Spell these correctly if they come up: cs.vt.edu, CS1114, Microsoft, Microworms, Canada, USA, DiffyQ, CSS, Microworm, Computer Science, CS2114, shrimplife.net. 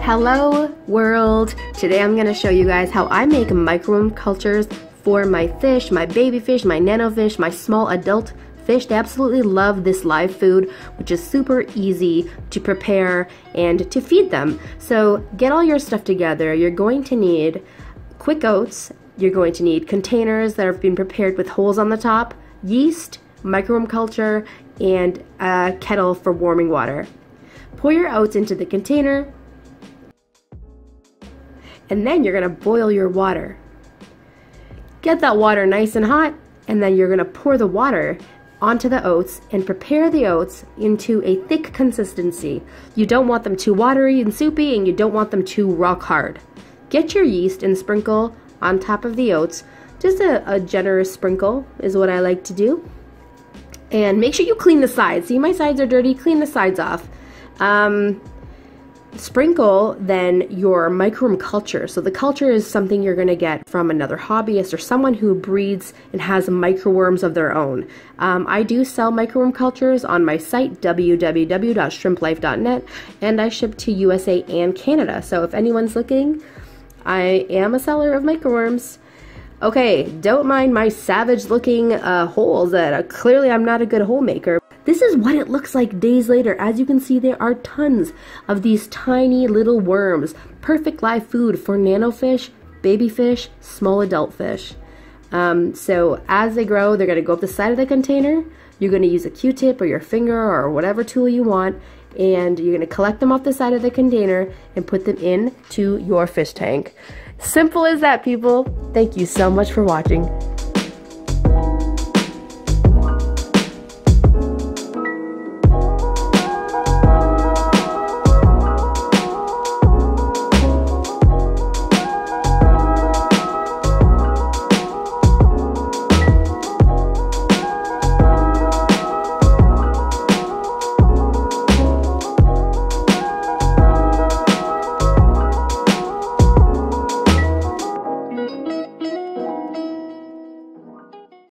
Hello world! Today I'm going to show you guys how I make microworm cultures for my fish, my baby fish, my nano fish, my small adult fish. They absolutely love this live food, which is super easy to prepare and to feed them. So get all your stuff together. You're going to need quick oats. You're going to need containers that have been prepared with holes on the top, yeast, microworm culture, and a kettle for warming water. Pour your oats into the container, and then you're gonna boil your water. Get that water nice and hot, and then you're gonna pour the water onto the oats and prepare the oats into a thick consistency. You don't want them too watery and soupy, and you don't want them too rock hard. Get your yeast and sprinkle on top of the oats. Just a generous sprinkle is what I like to do. And make sure you clean the sides. See, my sides are dirty, clean the sides off. Sprinkle then your microworm culture. So the culture is something you're gonna get from another hobbyist or someone who breeds and has microworms of their own. I do sell microworm cultures on my site, www.shrimplife.net, and I ship to USA and Canada. So if anyone's looking, I am a seller of microworms. Okay, don't mind my savage looking holes that are, clearly I'm not a good hole maker. This is what it looks like days later. As you can see, there are tons of these tiny little worms. Perfect live food for nano fish, baby fish, small adult fish. So as they grow, they're gonna go up the side of the container. You're gonna use a Q-tip or your finger or whatever tool you want, and you're gonna collect them off the side of the container and put them into your fish tank. Simple as that, people. Thank you so much for watching.